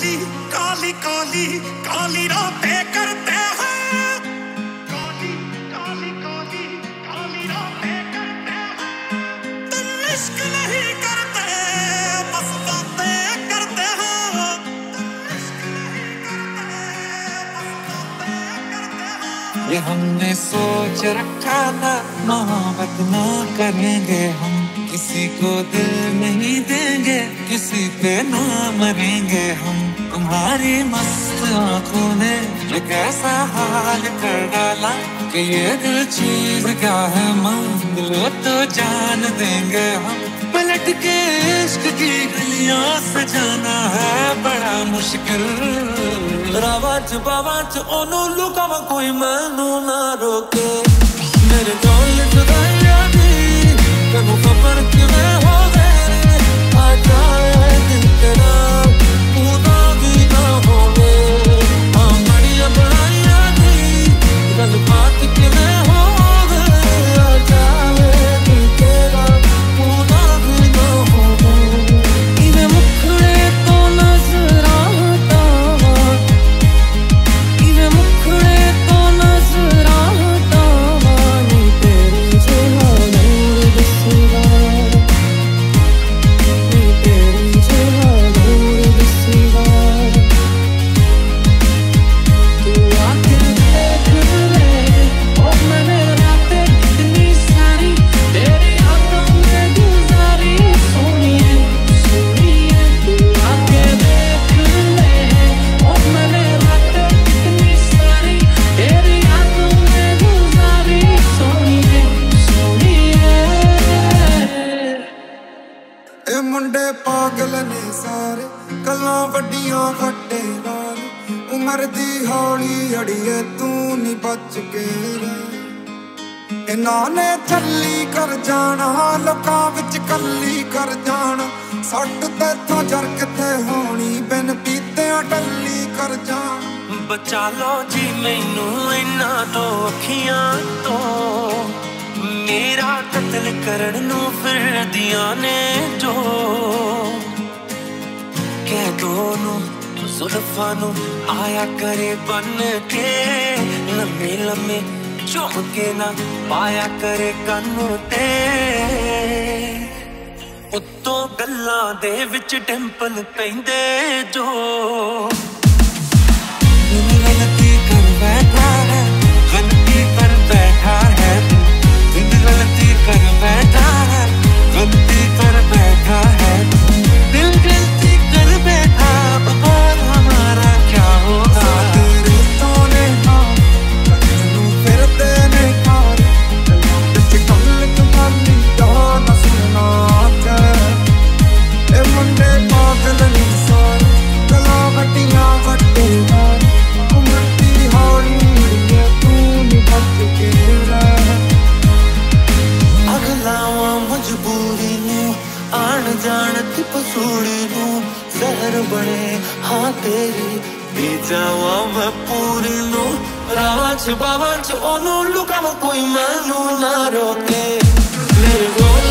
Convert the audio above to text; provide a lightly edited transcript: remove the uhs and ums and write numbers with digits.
काली काली काली काली रातें करते हैं, काली काली काली काली रातें करते हैं। तुम इश्क नहीं करते बस बातें करते हो, तुम इश्क नहीं करते बस बातें करते हो। ये हमने सोच रखा था मोहब्बत ना करेंगे हम, किसी को दिल नहीं देंगे, किसी पे ना मरेंगे हम। तुम्हारी मस्त आंखों ने ये कैसा हाल कर डाला कि ये दिल चीज क्या है मान लो तो जान देंगे हम। पलट के इश्क की गलियां सजाना है बड़ा मुश्किल, रावाच बावाच ओनू लुका कोई मानू ना रोके। मेरे डोल चुदाया दी कब खबर तुम्हें हो गए आजा दिल तेरा पूरा दीदा हो गए। हाँ बढ़िया बढ़ाया दी कल बात तुम्हें हो गए आजा दिल तेरा पूरा दीदा हो गए। इन्हें मुखड़े तो नजर आता, इन्हें मुखड़े तो नजर आता नहीं तेरी जहाँ पागल ने सारे कला वड्डिया फटे नाल उमर दी हौली अड़िए तू नी बच के रे। इन्होंने छली कर जाना लोकां विच कली कर जाना, सट ते तो जरक ते होनी बिन पीते टली कर जाना। बचा लो जी मैनू इन्ना तो अखियां तो मेरा कतल करन नू फिर दिया ने जो कह दोनों जुल्फां नू आया करे बन के लम्मे लम्मे चुप के ना पाया करे कानूं ते। उत्तों गल्लां दे विच डिंपल पैंदे जो गलती कर बैठा है, गलती कर बैठा है, गलती कर बैठा है, गलती कर बैठा है, दिल गलती कर बैठा अब हमारा क्या होगा। मुंडे पागल नहीं सारे गला वटिया वटे उमरती हौली तू नहीं बच के अगलावा मजबूरी ने आन जान की पसूड़ी नू जहर बने हाँ तेरी बेजावा मैं पूरी नू रावाच बावाच ओनू लुकावा कोई मैनू ना रोके। मेरे